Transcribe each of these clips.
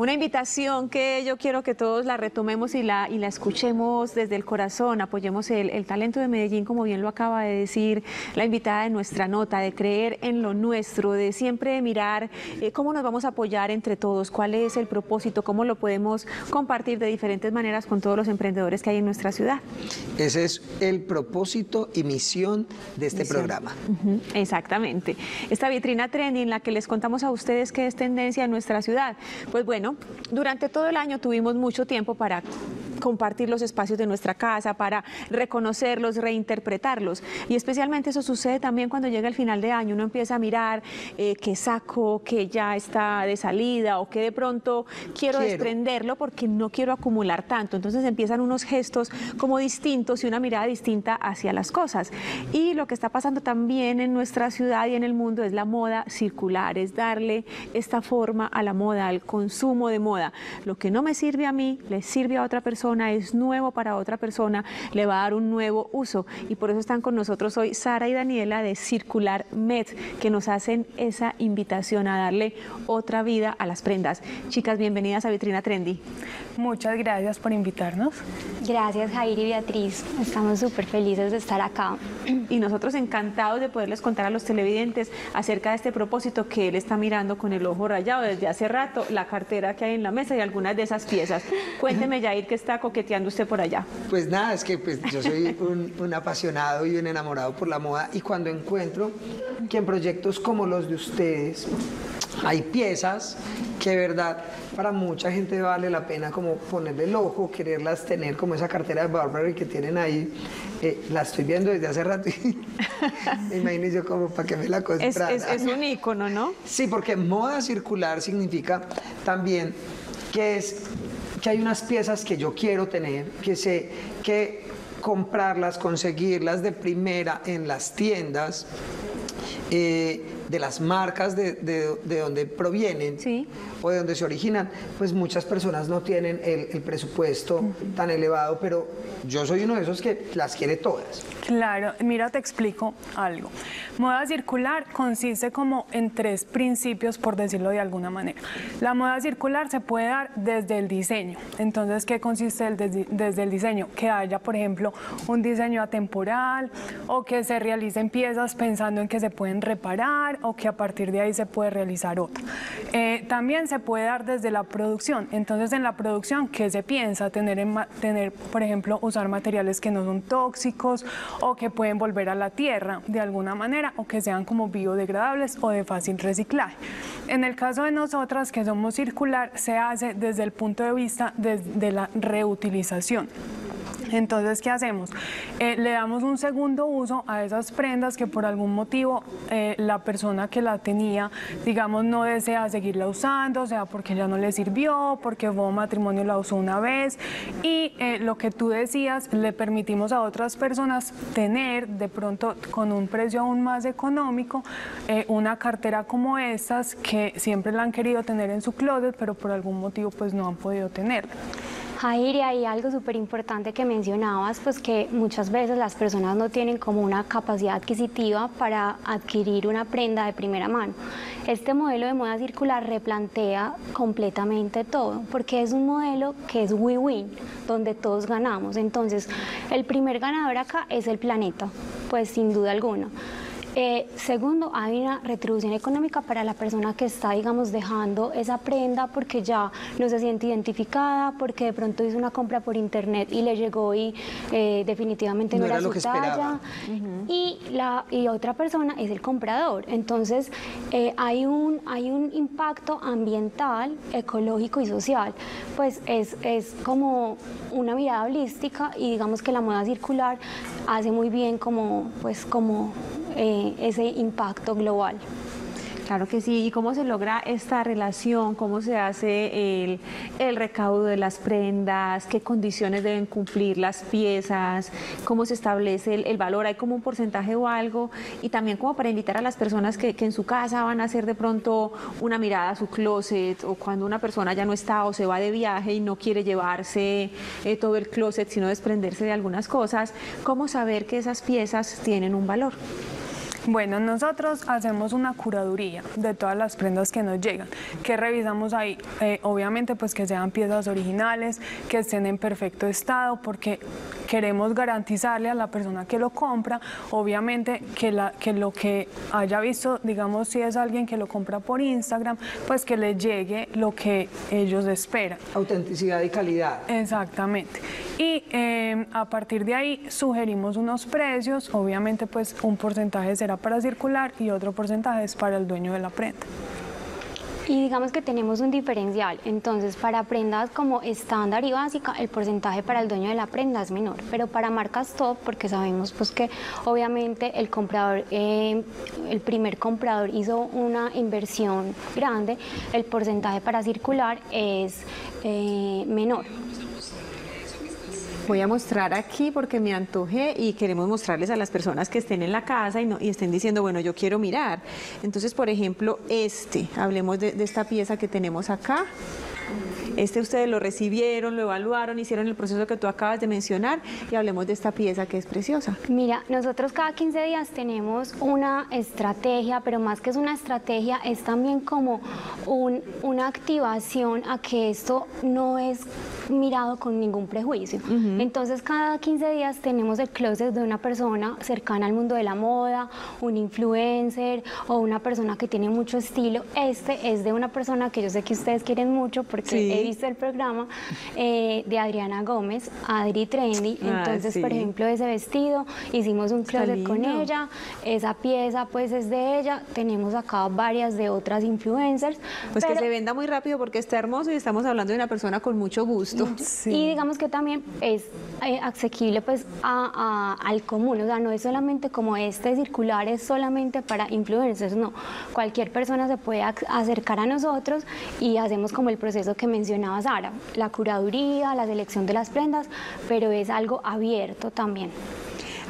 Una invitación que yo quiero que todos la retomemos y la escuchemos desde el corazón, apoyemos el talento de Medellín, como bien lo acaba de decir la invitada de nuestra nota, de creer en lo nuestro, de siempre mirar cómo nos vamos a apoyar entre todos, cuál es el propósito, cómo lo podemos compartir de diferentes maneras con todos los emprendedores que hay en nuestra ciudad. Ese es el propósito y misión de este programa. Uh-huh, exactamente. Esta vitrina trendy en la que les contamos a ustedes qué es tendencia en nuestra ciudad, pues bueno, durante todo el año tuvimos mucho tiempo para compartir los espacios de nuestra casa, para reconocerlos, reinterpretarlos, y especialmente eso sucede también cuando llega el final de año. Uno empieza a mirar qué saco, qué ya está de salida o qué de pronto quiero desprenderlo porque no quiero acumular tanto. Entonces empiezan unos gestos como distintos y una mirada distinta hacia las cosas, y lo que está pasando también en nuestra ciudad y en el mundo es la moda circular, es darle esta forma a la moda, al consumo de moda. Lo que no me sirve a mí, le sirve a otra persona, es nuevo para otra persona, le va a dar un nuevo uso, y por eso están con nosotros hoy Sara y Daniela de Circular Med, que nos hacen esa invitación a darle otra vida a las prendas. Chicas, bienvenidas a Vitrina Trendy. Muchas gracias por invitarnos. Gracias, Jair y Beatriz, estamos súper felices de estar acá. Y nosotros encantados de poderles contar a los televidentes acerca de este propósito que él está mirando con el ojo rayado desde hace rato, la cartera que hay en la mesa y algunas de esas piezas. Cuénteme, Jair, que está coqueteando usted por allá. Pues nada, es que pues, yo soy un apasionado y un enamorado por la moda, y cuando encuentro que en proyectos como los de ustedes hay piezas que de verdad para mucha gente vale la pena como ponerle el ojo, quererlas tener, como esa cartera de Burberry que tienen ahí, la estoy viendo desde hace rato y me imagino yo como para que me la comprara. Es un icono, ¿no? Sí, porque moda circular significa también que hay unas piezas que yo quiero tener, que sé que comprarlas, conseguirlas de primera en las tiendas, de las marcas de donde provienen, sí, o de donde se originan. Pues muchas personas no tienen el presupuesto tan elevado, pero yo soy uno de esos que las quiere todas. Claro, mira, te explico algo. Moda circular consiste como en tres principios, por decirlo de alguna manera. La moda circular se puede dar desde el diseño. Entonces, ¿qué consiste desde el diseño? Que haya, por ejemplo, un diseño atemporal, o que se realicen piezas pensando en que se pueden reparar, o que a partir de ahí se puede realizar otra. También se puede dar desde la producción. Entonces, en la producción, ¿qué se piensa? Tener, por ejemplo, usar materiales que no son tóxicos o que pueden volver a la tierra de alguna manera, o que sean como biodegradables o de fácil reciclaje. En el caso de nosotras, que somos circular, se hace desde el punto de vista de la reutilización. Entonces, ¿qué hacemos? Le damos un segundo uso a esas prendas que por algún motivo la persona que la tenía, digamos, no desea seguirla usando, sea porque ya no le sirvió, porque fue un matrimonio, la usó una vez, y lo que tú decías, le permitimos a otras personas tener, de pronto con un precio aún más económico, una cartera como estas que siempre la han querido tener en su closet, pero por algún motivo pues no han podido tenerla. Jair, y hay algo súper importante que mencionabas, pues que muchas veces las personas no tienen como una capacidad adquisitiva para adquirir una prenda de primera mano. Este modelo de moda circular replantea completamente todo, porque es un modelo que es win-win, donde todos ganamos. Entonces, el primer ganador acá es el planeta, pues sin duda alguna. Segundo, hay una retribución económica para la persona que está, digamos, dejando esa prenda porque ya no se siente identificada, porque de pronto hizo una compra por internet y le llegó y definitivamente no era su talla. Y otra persona es el comprador. Entonces, hay un impacto ambiental, ecológico y social. Pues es como una mirada holística, y digamos que la moda circular hace muy bien como ese impacto global. Claro que sí. ¿Y cómo se logra esta relación? ¿Cómo se hace el recaudo de las prendas? ¿Qué condiciones deben cumplir las piezas? ¿Cómo se establece el valor? ¿Hay como un porcentaje o algo? Y también como para invitar a las personas que en su casa van a hacer de pronto una mirada a su closet, o cuando una persona ya no está o se va de viaje y no quiere llevarse todo el closet, sino desprenderse de algunas cosas. ¿Cómo saber que esas piezas tienen un valor? Bueno, nosotros hacemos una curaduría de todas las prendas que nos llegan. ¿Qué revisamos ahí? Obviamente, pues que sean piezas originales, que estén en perfecto estado, porque queremos garantizarle a la persona que lo compra, obviamente, que lo que haya visto, digamos, si es alguien que lo compra por Instagram, pues que le llegue lo que ellos esperan. Autenticidad y calidad. Exactamente. Y a partir de ahí sugerimos unos precios, obviamente, pues un porcentaje será para circular y otro porcentaje es para el dueño de la prenda. Y digamos que tenemos un diferencial, entonces para prendas como estándar y básica el porcentaje para el dueño de la prenda es menor, pero para marcas top, porque sabemos pues que obviamente el comprador, el primer comprador hizo una inversión grande, el porcentaje para circular es menor. Voy a mostrar aquí porque me antojé y queremos mostrarles a las personas que estén en la casa y estén diciendo, bueno, yo quiero mirar. Entonces, por ejemplo, hablemos de esta pieza que tenemos acá. Ustedes lo recibieron, lo evaluaron, hicieron el proceso que tú acabas de mencionar, y hablemos de esta pieza que es preciosa. Mira, nosotros cada 15 días tenemos una estrategia, pero más que es una estrategia, es también como una activación a que esto no es mirado con ningún prejuicio. Entonces, cada 15 días tenemos el closet de una persona cercana al mundo de la moda, un influencer o una persona que tiene mucho estilo. Este es de una persona que yo sé que ustedes quieren mucho porque he visto el programa de Adriana Gómez, Adri Trendy. Entonces, por ejemplo, ese vestido, hicimos un closet con ella, esa pieza pues es de ella, tenemos acá varias de otras influencers. Pues que se venda muy rápido porque está hermoso y estamos hablando de una persona con mucho gusto. Sí. Y digamos que también es asequible pues al común, o sea, no es solamente como circular, es solamente para influencers, no. Cualquier persona se puede acercar a nosotros y hacemos como el proceso que mencionaba Sara, la curaduría, la selección de las prendas, pero es algo abierto también.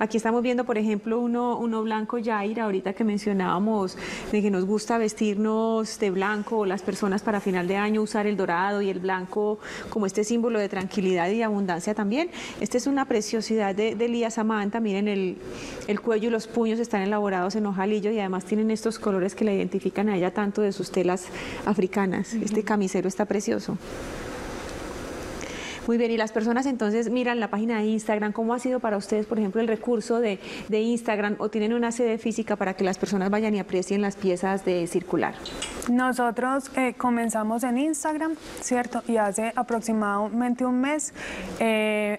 Aquí estamos viendo, por ejemplo, uno blanco, Yair, ahorita que mencionábamos de que nos gusta vestirnos de blanco, las personas para final de año usar el dorado y el blanco como este símbolo de tranquilidad y abundancia también. Esta es una preciosidad de Lía Samán. Miren, el cuello y los puños están elaborados en hojalillo y además tienen estos colores que la identifican a ella tanto de sus telas africanas. Este camisero está precioso. Muy bien, y las personas entonces miran la página de Instagram. ¿Cómo ha sido para ustedes, por ejemplo, el recurso de Instagram, o tienen una sede física para que las personas vayan y aprecien las piezas de circular? Nosotros comenzamos en Instagram, ¿cierto? Y hace aproximadamente un mes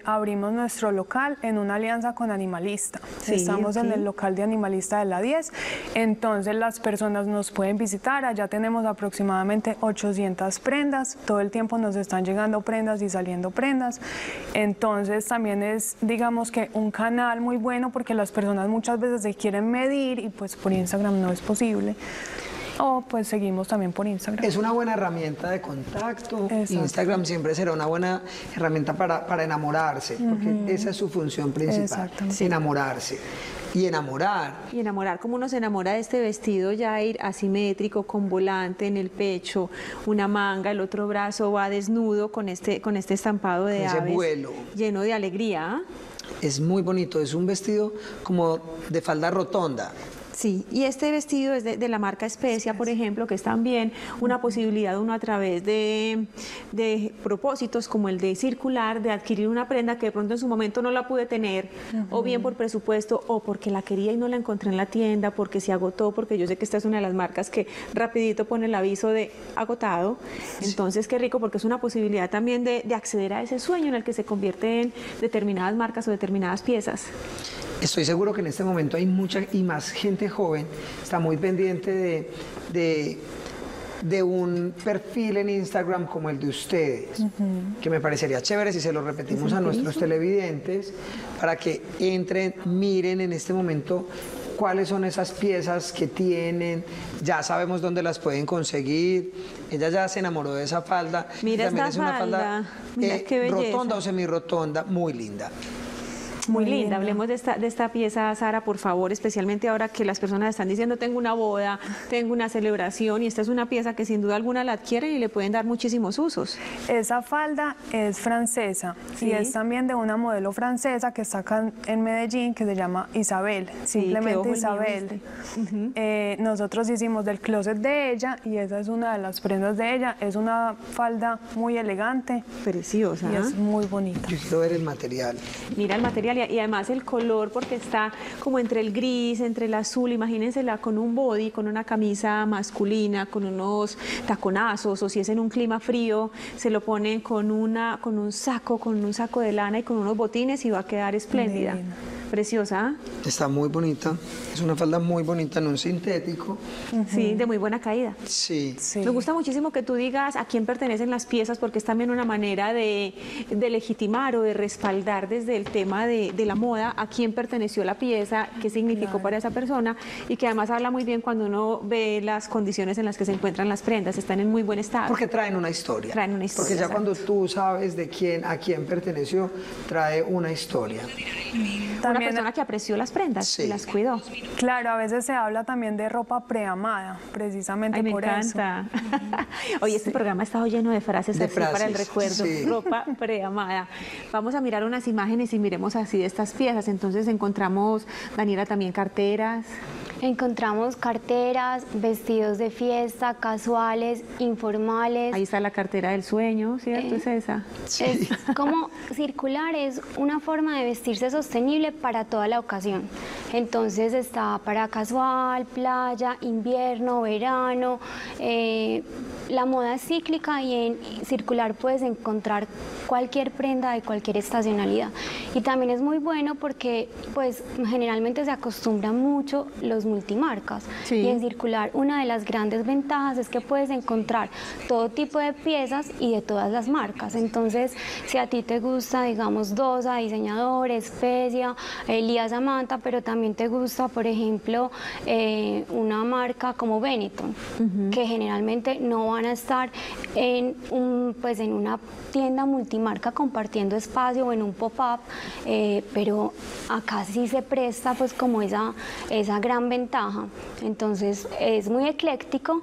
abrimos nuestro local en una alianza con Animalista. Estamos en el local de Animalista de la 10, entonces las personas nos pueden visitar. Allá tenemos aproximadamente 800 prendas, todo el tiempo nos están llegando prendas y saliendo prendas. Entonces también es, digamos que, un canal muy bueno porque las personas muchas veces se quieren medir y pues por Instagram no es posible. O pues seguimos también por Instagram. Es una buena herramienta de contacto. Exacto. Instagram siempre será una buena herramienta para enamorarse, porque esa es su función principal, enamorarse. Y enamorar. Y enamorar, como uno se enamora de este vestido, Yair, asimétrico, con volante en el pecho, una manga, el otro brazo va desnudo con este estampado de aves. Ese vuelo. Lleno de alegría. Es muy bonito, es un vestido como de falda rotonda. Sí, y este vestido es de la marca Especia, por ejemplo, que es también una posibilidad a través de propósitos como el de circular, de adquirir una prenda que de pronto en su momento no la pude tener, o bien por presupuesto, o porque la quería y no la encontré en la tienda, porque se agotó, porque yo sé que esta es una de las marcas que rapidito pone el aviso de agotado. Entonces, qué rico, porque es una posibilidad también de acceder a ese sueño en el que se convierten determinadas marcas o determinadas piezas. Estoy seguro que en este momento hay mucha y más gente joven, está muy pendiente de un perfil en Instagram como el de ustedes, que me parecería chévere si se lo repetimos a nuestros televidentes para que entren, miren en este momento cuáles son esas piezas que tienen, ya sabemos dónde las pueden conseguir. Ella ya se enamoró de esa falda. Mira esta falda. Una falda mira qué belleza. Rotonda o semirrotonda, muy linda. Muy linda. Bien. Hablemos de esta pieza, Sara, por favor, especialmente ahora que las personas están diciendo tengo una boda, tengo una celebración, y esta es una pieza que sin duda alguna la adquieren y le pueden dar muchísimos usos. Esa falda es francesa, ¿sí? Y es también de una modelo francesa que está acá en Medellín, que se llama Isabel, sí, simplemente Isabel. Nosotros hicimos del closet de ella y esa es una de las prendas de ella. Es una falda muy elegante. Preciosa. Y es muy bonita. Yo quiero ver el material. Mira el material. Y además el color, porque está como entre el gris, entre el azul. Imagínensela con un body, con una camisa masculina, con unos taconazos, o si es en un clima frío se lo ponen con un saco de lana y con unos botines y va a quedar espléndida. Bien. Preciosa. Está muy bonita, es una falda muy bonita en un sintético. Sí, de muy buena caída. Sí. Sí. Me gusta muchísimo que tú digas a quién pertenecen las piezas, porque es también una manera de legitimar o de respaldar desde el tema de la moda a quién perteneció la pieza, qué significó para esa persona, y que además habla muy bien cuando uno ve las condiciones en las que se encuentran las prendas, están en muy buen estado. Porque traen una historia. Traen una historia. Porque ya cuando tú sabes de quién, a quién perteneció, trae una historia. Una persona que apreció las prendas, sí, y las cuidó. Claro, a veces se habla también de ropa preamada, precisamente. Ay, por eso. Me encanta. Oye, sí, este programa ha estado lleno de frases de así frases, para el recuerdo, sí. Ropa preamada. Vamos a mirar unas imágenes y miremos así de estas piezas. Entonces encontramos, Daniela, también carteras. Encontramos carteras, vestidos de fiesta, casuales, informales. Ahí está la cartera del sueño, ¿cierto? Es esa. Sí. Es como circular, es una forma de vestirse sostenible para toda la ocasión. Entonces está para casual, playa, invierno, verano. La moda es cíclica y en circular puedes encontrar cualquier prenda de cualquier estacionalidad. Y también es muy bueno porque pues generalmente se acostumbran mucho los multimarcas, sí. Y en circular una de las grandes ventajas es que puedes encontrar todo tipo de piezas y de todas las marcas. Entonces si a ti te gusta, digamos, Dosa, Diseñador, Especia, Lía Samán, pero también te gusta, por ejemplo, una marca como Benetton, que generalmente no van a estar en en una tienda multimarca compartiendo espacio o en un pop-up, pero acá sí se presta pues como esa gran ventaja. Entonces es muy ecléctico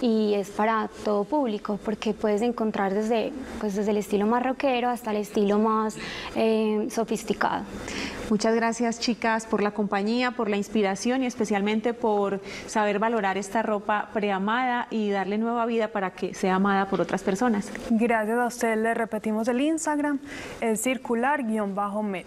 y es para todo público, porque puedes encontrar desde el estilo más rockero hasta el estilo más sofisticado. Muchas gracias, chicas, por la compañía, por la inspiración y especialmente por saber valorar esta ropa preamada y darle nueva vida para que sea amada por otras personas. Gracias a ustedes. Les repetimos el Instagram, es circular-med.